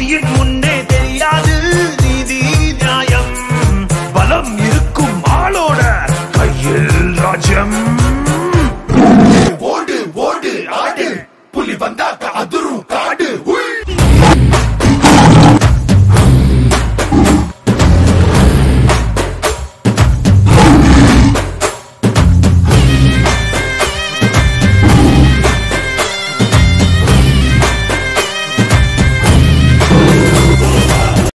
ஆட்சியின் முன்னே தெரியாது நீதி நியாயம், பலம் இருக்கும் ஆளோட கையில் ராஜ்யம்.